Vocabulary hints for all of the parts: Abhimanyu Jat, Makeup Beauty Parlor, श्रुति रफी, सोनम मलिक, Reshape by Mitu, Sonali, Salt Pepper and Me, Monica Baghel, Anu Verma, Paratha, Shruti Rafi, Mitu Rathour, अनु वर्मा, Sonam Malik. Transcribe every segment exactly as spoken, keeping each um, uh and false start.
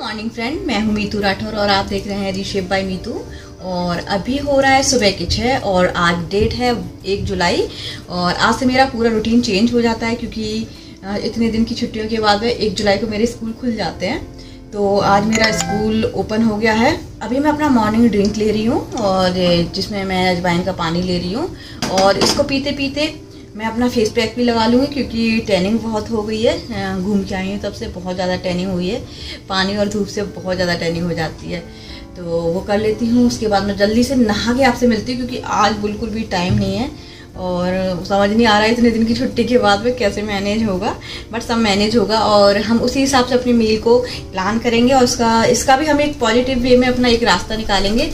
Good morning friend, मैं हूं मीतू राठौर और आप देख रहे हैं रिशेप बाय मीतू। और अभी हो रहा है सुबह के छः और आज डेट है एक जुलाई और आज से मेरा पूरा रूटीन चेंज हो जाता है क्योंकि इतने दिन की छुट्टियों के बाद में एक जुलाई को मेरे स्कूल खुल जाते हैं। तो आज मेरा स्कूल ओपन हो गया है। अभी मैं अपना मॉर्निंग ड्रिंक ले रही हूँ और जिसमें मैं अजवाइन का पानी ले रही हूँ और इसको पीते पीते मैं अपना फेस पैक भी लगा लूँगी क्योंकि टैनिंग बहुत हो गई है। घूम के आई हूँ तब से बहुत ज़्यादा टैनिंग हुई है, पानी और धूप से बहुत ज़्यादा टैनिंग हो जाती है। तो वो कर लेती हूँ, उसके बाद मैं जल्दी से नहा के आपसे मिलती हूँ क्योंकि आज बिल्कुल भी टाइम नहीं है और समझ नहीं आ रहा है इतने दिन की छुट्टी के बाद में कैसे मैनेज होगा, बट सब मैनेज होगा और हम उसी हिसाब से अपनी मील को प्लान करेंगे और उसका इसका भी हम एक पॉजिटिव वे में अपना एक रास्ता निकालेंगे।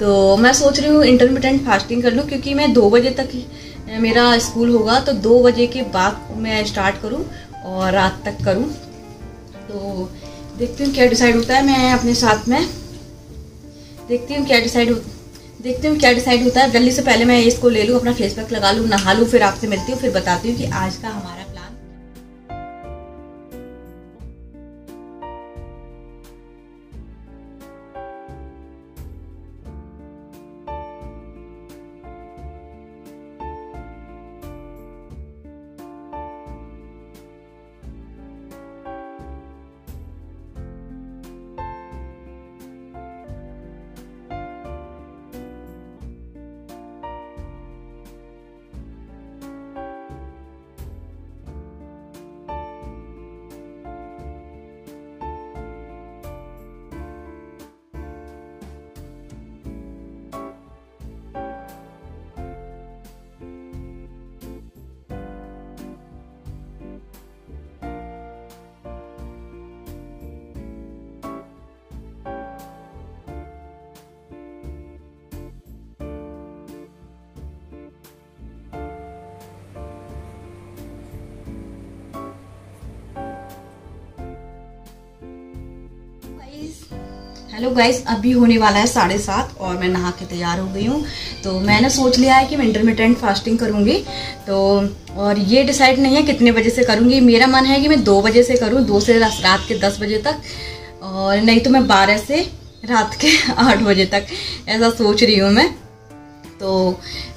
तो मैं सोच रही हूँ इंटरमिटेंट फास्टिंग कर लूँ क्योंकि मैं दो बजे तक मेरा स्कूल होगा तो दो बजे के बाद मैं स्टार्ट करूं और रात तक करूं। तो देखती हूं क्या डिसाइड होता है। मैं अपने साथ में देखती हूं क्या डिसाइड हो देखती हूँ क्या डिसाइड होता है। जल्दी से पहले मैं इसको ले लूं, अपना फेस पैक लगा लूं, नहा लूं, फिर आपसे मिलती हूँ, फिर बताती हूँ कि आज का हमारा प्लान। हेलो गाइस, अभी होने वाला है साढ़े सात और मैं नहा के तैयार हो गई हूँ। तो मैंने सोच लिया है कि मैं इंटरमिटेंट फास्टिंग करूँगी तो, और ये डिसाइड नहीं है कितने बजे से करूँगी। मेरा मन है कि मैं दो बजे से करूँ, दो से रात के दस बजे तक, और नहीं तो मैं बारह से रात के आठ बजे तक, ऐसा सोच रही हूँ मैं। तो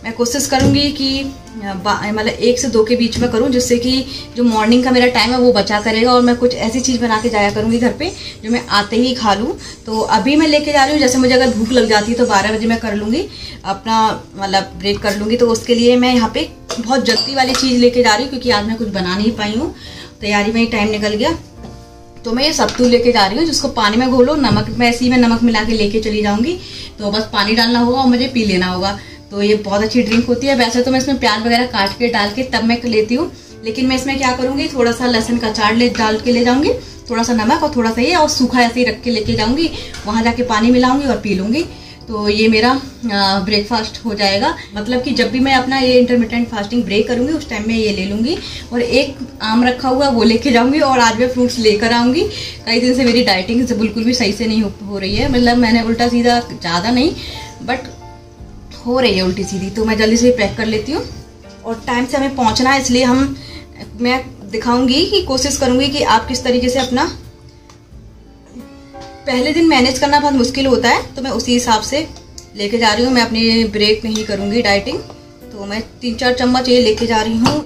मैं कोशिश करूँगी कि मतलब एक से दो के बीच में करूँ जिससे कि जो मॉर्निंग का मेरा टाइम है वो बचा करेगा और मैं कुछ ऐसी चीज़ बना के जाया करूँगी घर पे जो मैं आते ही खा लूँ। तो अभी मैं लेके जा रही हूँ, जैसे मुझे अगर भूख लग जाती है तो बारह बजे मैं कर लूँगी अपना मतलब ब्रेक कर लूँगी। तो उसके लिए मैं यहाँ पर बहुत जल्दी वाली चीज़ लेके जा रही हूँ क्योंकि आज मैं कुछ बना नहीं पाई हूँ, तैयारी में ही टाइम निकल गया। तो मैं ये सत्तू लेके जा रही हूँ जिसको पानी में घोलो, नमक मैं इसी में नमक मिला के लेके चली जाऊँगी। तो बस पानी डालना होगा और मुझे पी लेना होगा। तो ये बहुत अच्छी ड्रिंक होती है। वैसे तो मैं इसमें प्याज वगैरह काट के डाल के तब मैं लेती हूँ, लेकिन मैं इसमें क्या करूँगी, थोड़ा सा लहसुन का अचार ले डाल के ले जाऊँगी, थोड़ा सा नमक और थोड़ा सा ये, और सूखा ऐसे ही रख के लेके जाऊँगी, वहाँ जाके पानी मिलाऊँगी और पी लूँगी। तो ये मेरा ब्रेकफास्ट हो जाएगा। मतलब कि जब भी मैं अपना ये इंटरमिटेंट फास्टिंग ब्रेक करूँगी उस टाइम मैं ये ले लूँगी और एक आम रखा हुआ वो लेके जाऊँगी। और आज मैं फ्रूट्स लेकर आऊँगी। कई दिन से मेरी डाइटिंग से बिल्कुल भी सही से नहीं हो रही है, मतलब मैंने उल्टा सीधा ज़्यादा नहीं बट हो रही है उल्टी सीधी। तो मैं जल्दी से पैक कर लेती हूँ और टाइम से हमें पहुँचना है, इसलिए हम मैं दिखाऊँगी कि कोशिश करूँगी कि आप किस तरीके से अपना पहले दिन मैनेज करना बहुत मुश्किल होता है। तो मैं उसी हिसाब से लेके जा रही हूँ। मैं अपनी ब्रेक नहीं करूँगी डाइटिंग। तो मैं तीन चार चम्मच ये लेके जा रही हूँ,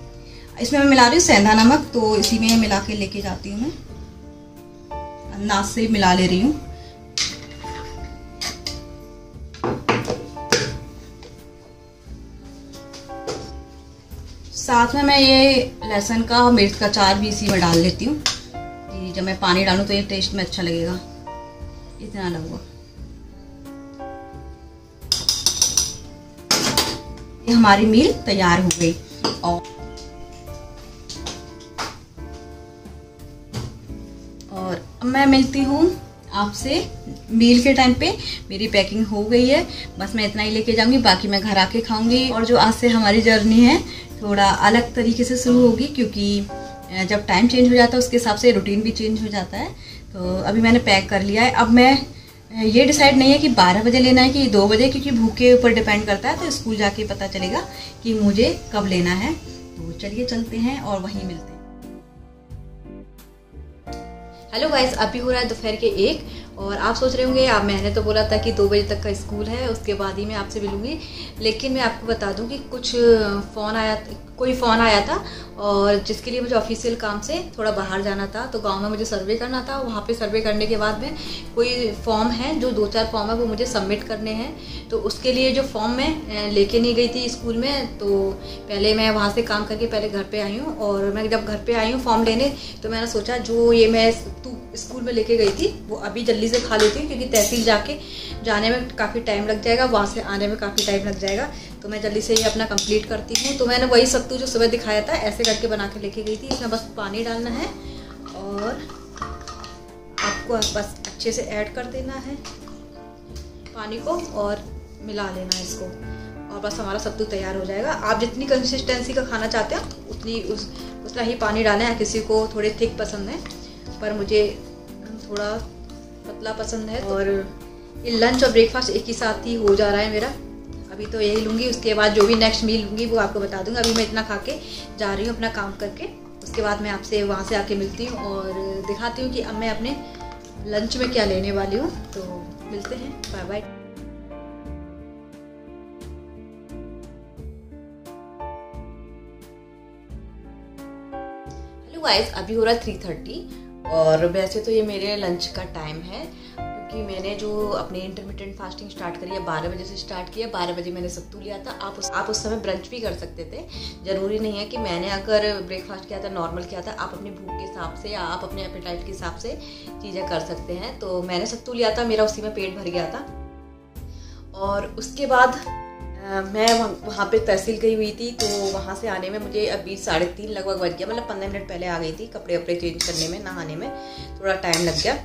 इसमें मैं मिला रही हूँ सेंधा नमक, तो इसी में मिला के लेके जाती हूँ। मैं अंदाज से मिला ले रही हूँ। साथ में मैं ये लहसुन का और मिर्च का अचार भी इसी में डाल लेती हूँ कि जब मैं पानी डालूँ तो ये टेस्ट में अच्छा लगेगा। इतना लगेगा। ये हमारी मील तैयार हो गई। और और अब मैं मिलती हूँ आपसे मील के टाइम पे। मेरी पैकिंग हो गई है, बस मैं इतना ही लेके जाऊँगी, बाकी मैं घर आके खाऊँगी। और जो आज से हमारी जर्नी है थोड़ा अलग तरीके से शुरू होगी क्योंकि जब टाइम चेंज हो जाता है उसके हिसाब से रूटीन भी चेंज हो जाता है। तो अभी मैंने पैक कर लिया है। अब मैं ये डिसाइड नहीं है कि बारह बजे लेना है कि दो बजे, क्योंकि भूख के ऊपर डिपेंड करता है। तो स्कूल जाके पता चलेगा कि मुझे कब लेना है। तो चलिए चलते हैं और वहीं मिलते हैं। हेलो गाइस, अभी हो रहा है दोपहर के एक और आप सोच रहे होंगे आप मैंने तो बोला था कि दो बजे तक का स्कूल है, उसके बाद ही मैं आपसे मिलूँगी। लेकिन मैं आपको बता दूँ कि कुछ फ़ोन आया कोई फ़ोन आया था और जिसके लिए मुझे ऑफिशियल काम से थोड़ा बाहर जाना था, तो गांव में मुझे सर्वे करना था। वहाँ पे सर्वे करने के बाद में कोई फॉर्म है, जो दो चार फॉर्म है वो मुझे सबमिट करने हैं, तो उसके लिए जो फॉर्म मैं लेके नहीं गई थी स्कूल में, तो पहले मैं वहाँ से काम करके पहले घर पर आई हूँ। और मैं जब घर पर आई हूँ फॉर्म लेने, तो मैंने सोचा जो ये मैं तू स्कूल में लेके गई थी वो अभी जल्दी से खा लेती हूँ, क्योंकि तहसील जाके जाने में काफ़ी टाइम लग जाएगा, वहाँ से आने में काफ़ी टाइम लग जाएगा, तो मैं जल्दी से ये अपना कंप्लीट करती हूँ। तो मैंने वही सत्तू जो सुबह दिखाया था ऐसे करके बना के लेके गई थी। इसमें बस पानी डालना है और आपको बस अच्छे से ऐड कर देना है पानी को और मिला लेना है इसको, और बस हमारा सत्तू तैयार हो जाएगा। आप जितनी कंसिस्टेंसी का खाना चाहते हो उतनी उस उतना ही पानी डालें। या किसी को थोड़े थिक पसंद है, पर मुझे थोड़ा पतला पसंद है। और ये लंच और ब्रेकफास्ट एक ही साथ ही हो जा रहा है मेरा। अभी तो यही लूँगी, उसके बाद जो भी नेक्स्ट मील लूँगी वो आपको बता दूँगी। अभी मैं इतना खा के जा रही हूँ अपना काम करके, उसके बाद मैं आपसे वहाँ से आके मिलती हूँ और दिखाती हूँ कि अब मैं अपने लंच में क्या लेने वाली हूँ। तो मिलते हैं, बाय बाय। हेलो गाइस, अभी हो रहा है थ्री थर्टी, और वैसे तो ये मेरे लंच का टाइम है, क्योंकि मैंने जो अपनी इंटरमिटेंट फास्टिंग स्टार्ट करी है बारह बजे से स्टार्ट किया। बारह बजे मैंने सत्तू लिया था। आप उस आप उस समय ब्रंच भी कर सकते थे, ज़रूरी नहीं है कि मैंने अगर ब्रेकफास्ट किया था नॉर्मल किया था। आप अपनी भूख के हिसाब से या आप अपने एपेटाइट के हिसाब से चीज़ें कर सकते हैं। तो मैंने सत्तू लिया था, मेरा उसी में पेट भर गया था। और उसके बाद मैं वहाँ पे तहसील गई हुई थी, तो वहाँ से आने में मुझे अभी साढ़े तीन लगभग बज गया, मतलब पंद्रह मिनट पहले आ गई थी। कपड़े वपड़े चेंज करने में, नहाने में थोड़ा टाइम लग गया।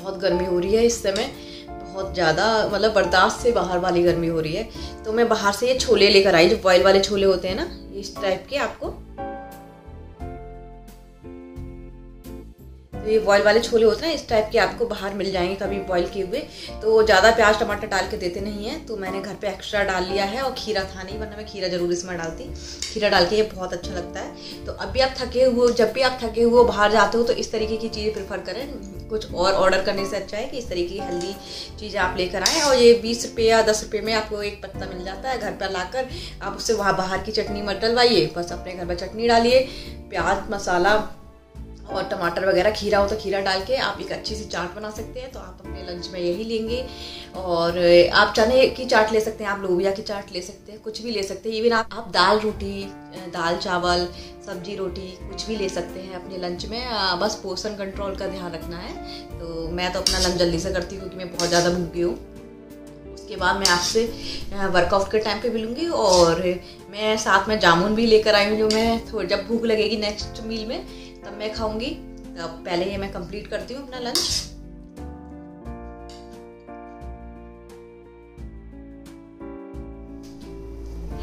बहुत गर्मी हो रही है इस समय, बहुत ज़्यादा, मतलब बर्दाश्त से बाहर वाली गर्मी हो रही है। तो मैं बाहर से ये छोले लेकर आई, जो बॉयल वाले छोले होते हैं ना, इस टाइप के आपको। तो ये बॉयल वाले छोले होते हैं इस टाइप के, आपको बाहर मिल जाएंगे कभी बॉयल किए हुए। तो ज़्यादा प्याज टमाटर डाल के देते नहीं हैं, तो मैंने घर पे एक्स्ट्रा डाल लिया है। और खीरा था नहीं, वरना मैं खीरा ज़रूर इसमें डालती। खीरा डाल के ये बहुत अच्छा लगता है। तो अभी आप थके हुए, जब भी आप थके हुए बाहर जाते हो, तो इस तरीके की चीज़ें प्रेफर करें। कुछ और ऑर्डर करने से अच्छा है कि इस तरीके की हेल्दी चीज़ें आप लेकर आएँ। और ये बीस रुपये या दस रुपये में आपको एक पत्ता मिल जाता है, घर पर लाकर आप उससे वहाँ बाहर की चटनी मत डलवाइए, बस अपने घर पर चटनी डालिए, प्याज मसाला और टमाटर वगैरह। खीरा हो तो खीरा डाल के आप एक अच्छी सी चाट बना सकते हैं। तो आप अपने लंच में यही लेंगे। और आप चने की चाट ले सकते हैं, आप लोबिया की चाट ले सकते हैं, कुछ भी ले सकते हैं। इवन आप, आप दाल रोटी, दाल चावल, सब्जी रोटी कुछ भी ले सकते हैं अपने लंच में। बस पोषण कंट्रोल का ध्यान रखना है। तो मैं तो अपना लंच जल्दी से करती हूँ क्योंकि मैं बहुत ज़्यादा भूखी हूँ। उसके बाद मैं आपसे वर्कआउट के टाइम पे मिलूँगी। और मैं साथ में जामुन भी लेकर आई हूँ, जो मैं थोड़ी जब भूख लगेगी नेक्स्ट मील में तब मैं खाऊंगी। तब पहले ये मैं कंप्लीट करती हूँ अपना लंच।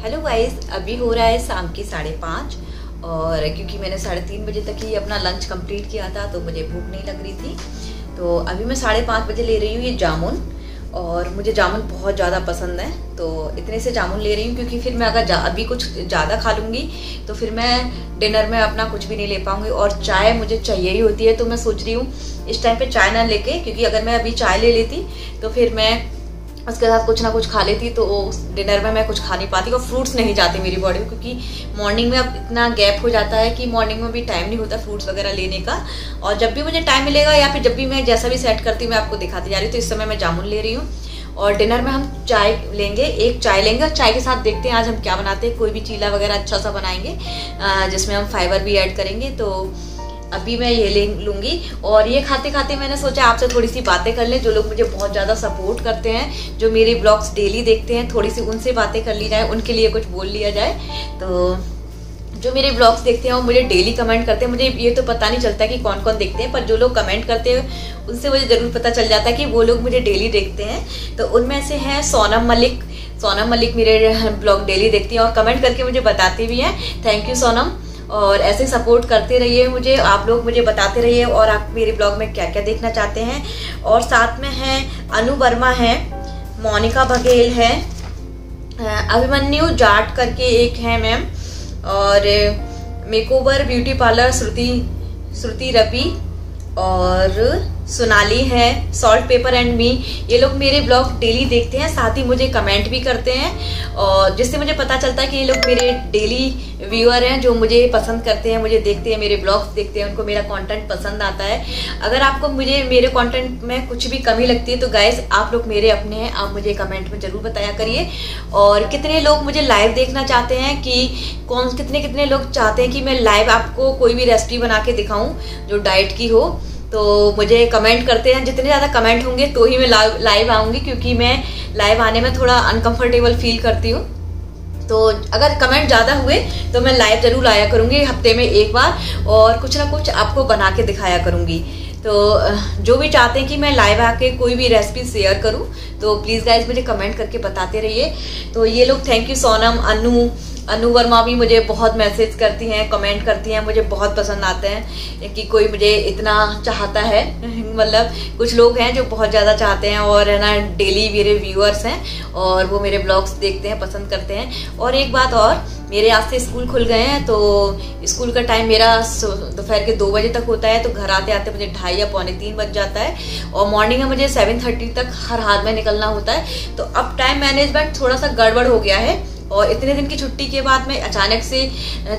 हेलो गाइस, अभी हो रहा है शाम की साढ़े पाँच, और क्योंकि मैंने साढ़े तीन बजे तक ही अपना लंच कंप्लीट किया था तो मुझे भूख नहीं लग रही थी। तो अभी मैं साढ़े पाँच बजे ले रही हूँ ये जामुन, और मुझे जामुन बहुत ज़्यादा पसंद है, तो इतने से जामुन ले रही हूँ। क्योंकि फिर मैं अगर अभी कुछ ज़्यादा खा लूँगी तो फिर मैं डिनर में अपना कुछ भी नहीं ले पाऊँगी। और चाय मुझे चाहिए ही होती है, तो मैं सोच रही हूँ इस टाइम पे चाय ना लेके, क्योंकि अगर मैं अभी चाय ले लेती तो फिर मैं उसके साथ कुछ ना कुछ खा लेती, तो डिनर में मैं कुछ खा नहीं पाती। और फ्रूट्स नहीं जाते मेरी बॉडी में, क्योंकि मॉर्निंग में अब इतना गैप हो जाता है कि मॉर्निंग में भी टाइम नहीं होता फ्रूट्स वगैरह लेने का। और जब भी मुझे टाइम मिलेगा या फिर जब भी मैं जैसा भी सेट करती हूँ मैं आपको दिखाती जा रही हूँ। तो इस समय मैं जामुन ले रही हूँ, और डिनर में हम चाय लेंगे, एक चाय लेंगे। और चाय के साथ देखते हैं आज हम क्या बनाते हैं। कोई भी चीला वगैरह अच्छा सा बनाएंगे जिसमें हम फाइबर भी ऐड करेंगे। तो अभी मैं ये ले लूँगी। और ये खाते खाते मैंने सोचा आपसे थोड़ी सी बातें कर लें। जो लोग मुझे बहुत ज़्यादा सपोर्ट करते हैं, जो मेरे ब्लॉग्स डेली देखते हैं, थोड़ी सी उनसे बातें कर ली जाए, उनके लिए कुछ बोल लिया जाए। तो जो मेरे ब्लॉग्स देखते हैं वो मुझे डेली कमेंट करते हैं। मुझे ये तो पता नहीं चलता कि कौन कौन देखते हैं, पर जो लोग कमेंट करते हैं उनसे मुझे ज़रूर पता चल जाता है कि वो लोग मुझे डेली देखते हैं। तो उनमें से हैं सोनम मलिक। सोनम मलिक मेरे ब्लॉग डेली देखती हैं और कमेंट करके मुझे बताती भी हैं। Thank you Sonam. और ऐसे सपोर्ट करते रहिए मुझे, आप लोग मुझे बताते रहिए और आप मेरे ब्लॉग में क्या क्या देखना चाहते हैं। और साथ में हैं अनु वर्मा है, मोनिका बघेल है, अभिमन्यु जाट करके एक है मैम, और makeover beauty parlour Shruti श्रुति रफी, और सोनाली है सॉल्ट पेपर एंड मी। ये लोग मेरे ब्लॉग डेली देखते हैं, साथ ही मुझे कमेंट भी करते हैं और जिससे मुझे पता चलता है कि ये लोग मेरे डेली व्यूअर हैं जो मुझे पसंद करते हैं, मुझे देखते हैं, मेरे ब्लॉग्स देखते हैं, उनको मेरा कंटेंट पसंद आता है। अगर आपको मुझे मेरे कंटेंट में कुछ भी कमी लगती है तो गाइज आप लोग मेरे अपने हैं, आप मुझे कमेंट में ज़रूर बताया करिए। और कितने लोग मुझे लाइव देखना चाहते हैं कि कौन कितने कितने लोग चाहते हैं कि मैं लाइव आपको कोई भी रेसिपी बना के दिखाऊँ जो डाइट की हो, तो मुझे कमेंट करते हैं। जितने ज़्यादा कमेंट होंगे तो ही मैं लाइव लाइव आऊँगी, क्योंकि मैं लाइव आने में थोड़ा अनकंफर्टेबल फील करती हूँ। तो अगर कमेंट ज़्यादा हुए तो मैं लाइव ज़रूर आया करूँगी हफ्ते में एक बार, और कुछ ना कुछ आपको बना के दिखाया करूँगी। तो जो भी चाहते हैं कि मैं लाइव आके कोई भी रेसिपी शेयर करूँ तो प्लीज़ गाइज मुझे कमेंट करके बताते रहिए। तो ये लोग थैंक यू। सोनम, अनु अनु वर्मा भी मुझे बहुत मैसेज करती हैं, कमेंट करती हैं, मुझे बहुत पसंद आते हैं कि कोई मुझे इतना चाहता है। मतलब कुछ लोग हैं जो बहुत ज़्यादा चाहते हैं और है ना डेली मेरे व्यूअर्स हैं और वो मेरे ब्लॉग्स देखते हैं, पसंद करते हैं। और एक बात और, मेरे आज से स्कूल खुल गए हैं तो स्कूल का टाइम मेरा दोपहर के दो बजे तक होता है, तो घर आते आते मुझे ढाई या पौने तीन बज जाता है और मॉर्निंग में मुझे सेवन थर्टी तक हर हाल में निकलना होता है। तो अब टाइम मैनेजमेंट थोड़ा सा गड़बड़ हो गया है, और इतने दिन की छुट्टी के बाद में अचानक से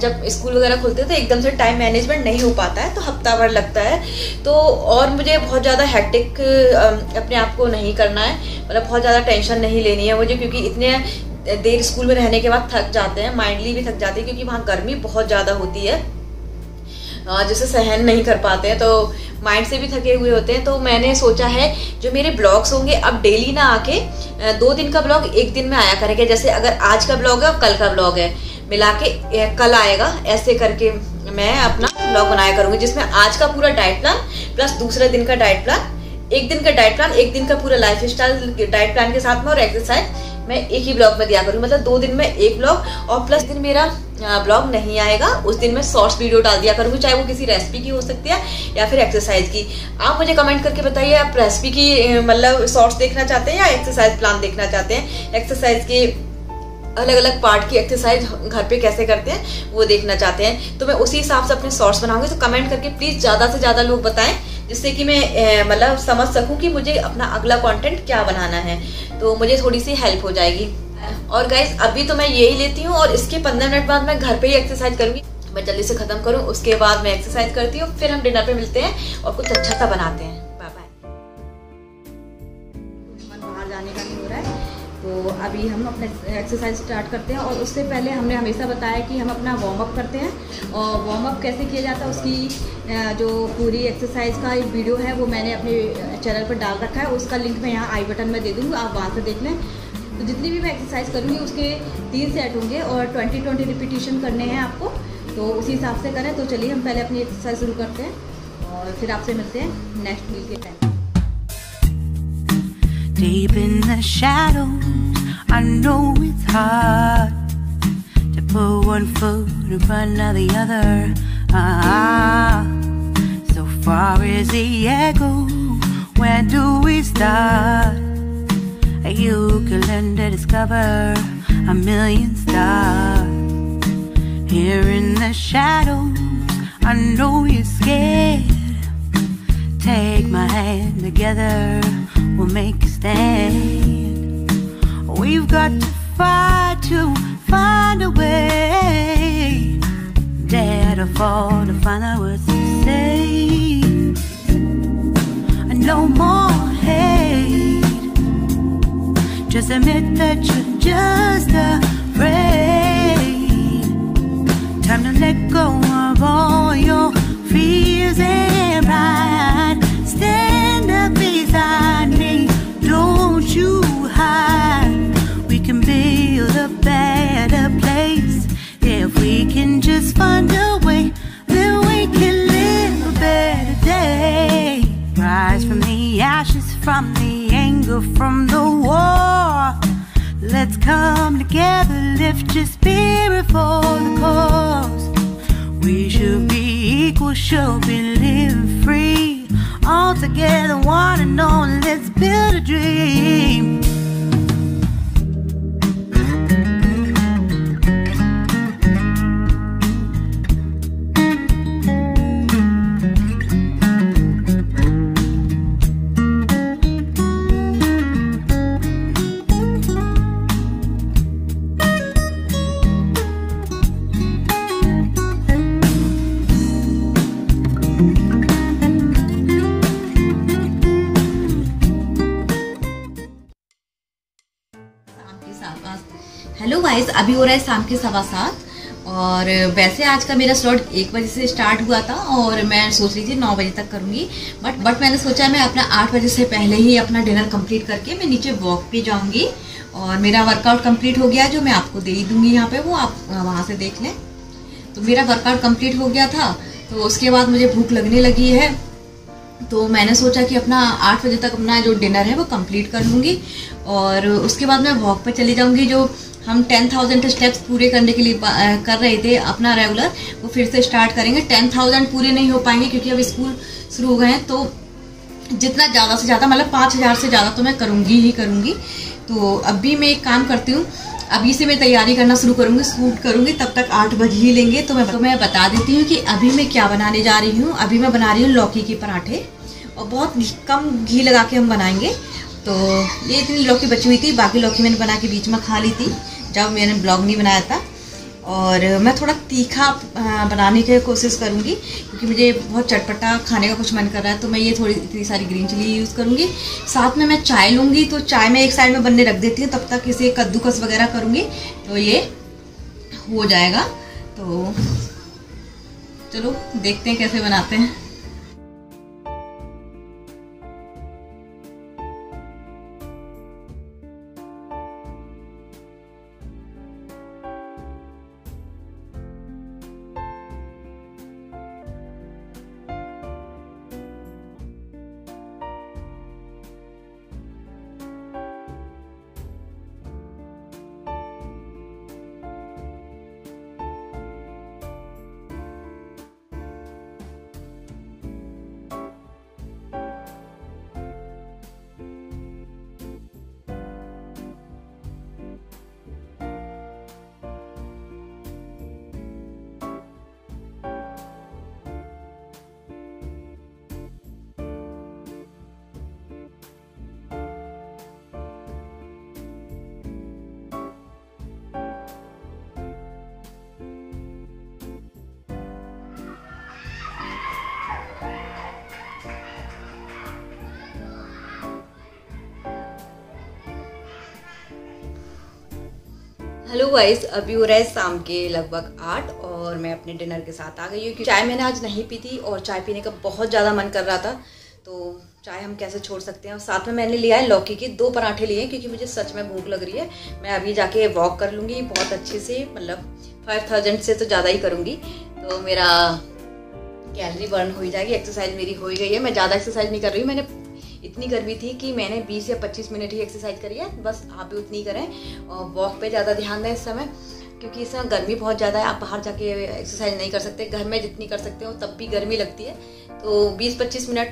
जब स्कूल वगैरह खुलते हैं तो एकदम से टाइम मैनेजमेंट नहीं हो पाता है, तो हफ्ता भर लगता है। तो और मुझे बहुत ज़्यादा हैक्टिक अपने आप को नहीं करना है, मतलब बहुत ज़्यादा टेंशन नहीं लेनी है मुझे, क्योंकि इतने देर स्कूल में रहने के बाद थक जाते हैं, माइंडली भी थक जाते हैं, क्योंकि वहाँ गर्मी बहुत ज़्यादा होती है जिसे सहन नहीं कर पाते हैं, तो माइंड से भी थके हुए होते हैं। तो मैंने सोचा है जो मेरे ब्लॉग्स होंगे अब डेली ना आके दो दिन का ब्लॉग एक दिन में आया करेंगे। जैसे अगर आज का ब्लॉग है और कल का ब्लॉग है, मिला के कल आएगा, ऐसे करके मैं अपना ब्लॉग बनाया करूँगी, जिसमें आज का पूरा डाइट प्लान प्लस दूसरे दिन का डाइट प्लान, एक दिन का डाइट प्लान, एक दिन का पूरा लाइफ स्टाइल डाइट प्लान के साथ में, और एक्सरसाइज मैं एक ही ब्लॉग में दिया करूँगी। मतलब दो दिन में एक ब्लॉग, और प्लस दिन मेरा ब्लॉग नहीं आएगा, उस दिन मैं शॉर्ट्स वीडियो डाल दिया करूँगी, चाहे वो किसी रेसिपी की हो सकती है या फिर एक्सरसाइज की। आप मुझे कमेंट करके बताइए आप रेसिपी की मतलब शॉर्ट्स देखना चाहते हैं या एक्सरसाइज प्लान देखना चाहते हैं, एक्सरसाइज के अलग अलग पार्ट की एक्सरसाइज घर पे कैसे करते हैं वो देखना चाहते हैं, तो मैं उसी हिसाब से अपने शॉर्ट्स बनाऊंगी। तो कमेंट करके प्लीज़ ज़्यादा से ज़्यादा लोग बताएं, जिससे कि मैं मतलब समझ सकूं कि मुझे अपना अगला कंटेंट क्या बनाना है, तो मुझे थोड़ी सी हेल्प हो जाएगी। और गाइज अभी तो मैं यही लेती हूँ और इसके पंद्रह मिनट बाद मैं घर पर ही एक्सरसाइज करूँगी। मैं जल्दी से ख़त्म करूँ, उसके बाद मैं एक्सरसाइज करती हूँ, फिर हम डिनर पर मिलते हैं और कुछ अच्छा सा बनाते हैं। तो अभी हम अपने एक्सरसाइज स्टार्ट करते हैं, और उससे पहले हमने हमेशा बताया कि हम अपना वार्म अप करते हैं, और वार्म अप कैसे किया जाता है उसकी जो पूरी एक्सरसाइज का एक वीडियो है वो मैंने अपने चैनल पर डाल रखा है, उसका लिंक मैं यहाँ आई बटन में दे दूँगी, आप वहाँ से देख लें। तो जितनी भी मैं एक्सरसाइज करूँगी उसके तीन सेट होंगे और ट्वेंटी ट्वेंटी रिपीटिशन करने हैं आपको, तो उसी हिसाब से करें। तो चलिए हम पहले अपनी एक्सरसाइज शुरू करते हैं और फिर आपसे मिलते हैं नेक्स्ट मील के time. Deep in the shadows, I know it's hard to put one foot in front of the other. Ah, so far is the echo. Where do we start? You can learn to discover a million stars. Here in the shadows, I know you're scared. Take my hand together. We'll make a stand. We've got to fight to find a way. Dare to fall to find out what to say. No more hate. Just admit that you're just afraid. Time to let go of all your fears and pride. Stand up beside me, don't you hide. We can build a better place if we can just find a way. Then we can live a better day. Rise from the ashes, from the anger, from the war. Let's come together, lift your spirit for the cause. We should be equal, should be living free. All together, one and all, let's build a dream. Guys अभी हो रहा है शाम के सवा सात और वैसे आज का मेरा स्लॉट एक बजे से स्टार्ट हुआ था और मैं सोच रही थी नौ बजे तक करूँगी, बट बट मैंने सोचा मैं अपना आठ बजे से पहले ही अपना डिनर कंप्लीट करके मैं नीचे वॉक पे जाऊँगी और मेरा वर्कआउट कंप्लीट हो गया जो मैं आपको दे ही दूँगी यहाँ पे, वो आप वहाँ से देख लें। तो मेरा वर्कआउट कंप्लीट हो गया था तो उसके बाद मुझे भूख लगने लगी है तो मैंने सोचा कि अपना आठ बजे तक अपना जो डिनर है वो कंप्लीट कर लूँगी और उसके बाद मैं वॉक पर चली जाऊँगी। जो हम टेन थाउजेंड स्टेप्स पूरे करने के लिए कर रहे थे अपना रेगुलर, वो फिर से स्टार्ट करेंगे। टेन थाउजेंड पूरे नहीं हो पाएंगे क्योंकि अब स्कूल शुरू हो गए हैं, तो जितना ज़्यादा से ज़्यादा मतलब पाँच हज़ार से ज़्यादा तो मैं करूँगी ही करूँगी। तो अभी मैं एक काम करती हूँ, अभी से मैं तैयारी करना शुरू करूँगी, सूट करूँगी, तब तक आठ बज ही लेंगे। तो मैं तो मैं बता देती हूँ कि अभी मैं क्या बनाने जा रही हूँ। अभी मैं बना रही हूँ लौकी के पराठे और बहुत कम घी लगा के हम बनाएंगे। तो ये इतनी लौकी बची हुई थी, बाकी लौकी मैंने बना के बीच में खा ली थी जब मैंने ब्लॉग नहीं बनाया था। और मैं थोड़ा तीखा बनाने की कोशिश करूँगी क्योंकि मुझे बहुत चटपटा खाने का कुछ मन कर रहा है, तो मैं ये थोड़ी इतनी सारी ग्रीन चिली यूज़ करूँगी। साथ में मैं चाय लूँगी, तो चाय मैं एक साइड में बनने रख देती हूँ, तब तक इसे कद्दूकस वगैरह करूँगी तो ये हो जाएगा। तो चलो देखते हैं कैसे बनाते हैं। हेलो गाइस, अभी हो रहा है शाम के लगभग आठ और मैं अपने डिनर के साथ आ गई हूँ क्योंकि चाय मैंने आज नहीं पी थी और चाय पीने का बहुत ज़्यादा मन कर रहा था, तो चाय हम कैसे छोड़ सकते हैं। और साथ में मैंने लिया है लौकी के दो पराठे लिए हैं क्योंकि मुझे सच में भूख लग रही है। मैं अभी जाके वॉक कर लूँगी बहुत अच्छे से, मतलब फाइव थाउजेंड से तो ज़्यादा ही करूँगी तो मेरा कैलरी बर्न हो जाएगी। एक्सरसाइज मेरी हो गई है, मैं ज़्यादा एक्सरसाइज नहीं कर रही हूँ। मैंने इतनी गर्मी थी कि मैंने बीस या पच्चीस मिनट ही एक्सरसाइज करी है, बस आप भी उतनी करें और वॉक पे ज़्यादा ध्यान दें इस समय क्योंकि इस समय गर्मी बहुत ज़्यादा है। आप बाहर जाके एक्सरसाइज नहीं कर सकते, घर में जितनी कर सकते हो तब भी गर्मी लगती है। तो बीस पच्चीस मिनट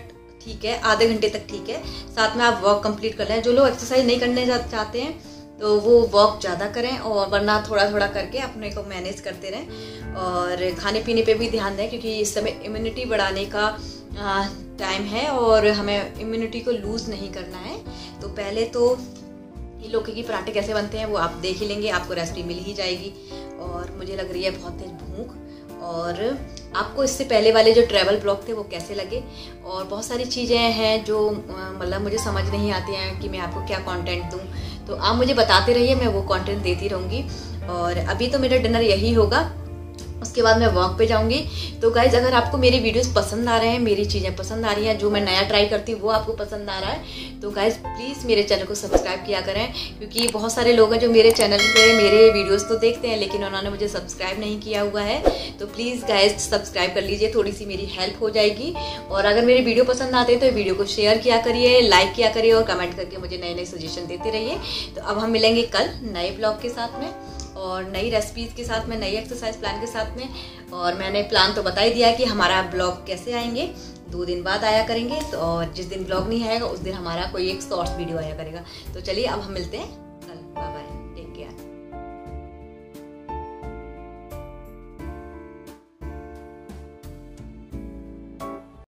ठीक है, आधे घंटे तक ठीक है। साथ में आप वॉक कंप्लीट कर लें। जो लोग एक्सरसाइज नहीं करने चाहते हैं तो वो वॉक ज़्यादा करें और वरना थोड़ा थोड़ा करके अपने को मैनेज करते रहें। और खाने पीने पे भी ध्यान दें क्योंकि इस समय इम्यूनिटी बढ़ाने का टाइम है और हमें इम्यूनिटी को लूज़ नहीं करना है। तो पहले तो ये लौकी के पराठे कैसे बनते हैं वो आप देख ही लेंगे, आपको रेसिपी मिल ही जाएगी। और मुझे लग रही है बहुत तेज़ भूख। और आपको इससे पहले वाले जो ट्रैवल ब्लॉग थे वो कैसे लगे, और बहुत सारी चीज़ें हैं जो मतलब मुझे समझ नहीं आती हैं कि मैं आपको क्या कंटेंट दूं, तो आप मुझे बताते रहिए, मैं वो कंटेंट देती रहूँगी। और अभी तो मेरा डिनर यही होगा, उसके बाद मैं वॉक पे जाऊँगी। तो गाइज़, अगर आपको मेरे वीडियोस पसंद आ रहे हैं, मेरी चीज़ें पसंद आ रही हैं, जो मैं नया ट्राई करती हूँ वो आपको पसंद आ रहा है, तो गाइज़ प्लीज़ मेरे चैनल को सब्सक्राइब किया करें क्योंकि बहुत सारे लोग हैं जो मेरे चैनल पे मेरे वीडियोस तो देखते हैं लेकिन उन्होंने मुझे सब्सक्राइब नहीं किया हुआ है। तो प्लीज़ गाइज़ सब्सक्राइब कर लीजिए, थोड़ी सी मेरी हेल्प हो जाएगी। और अगर मेरे वीडियो पसंद आते हैं तो वीडियो को शेयर किया करिए, लाइक किया करिए और कमेंट करके मुझे नए नए सजेशन देते रहिए। तो अब हम मिलेंगे कल नए ब्लॉग के साथ में और नई रेसिपीज़ के साथ में, नई एक्सरसाइज प्लान के साथ में। और मैंने प्लान तो बता ही दिया कि हमारा ब्लॉग कैसे आएंगे, दो दिन बाद आया करेंगे। तो और जिस दिन ब्लॉग नहीं आएगा उस दिन हमारा कोई एक शॉर्ट्स वीडियो आया करेगा। तो चलिए अब हम मिलते हैं कल, बाय बाय।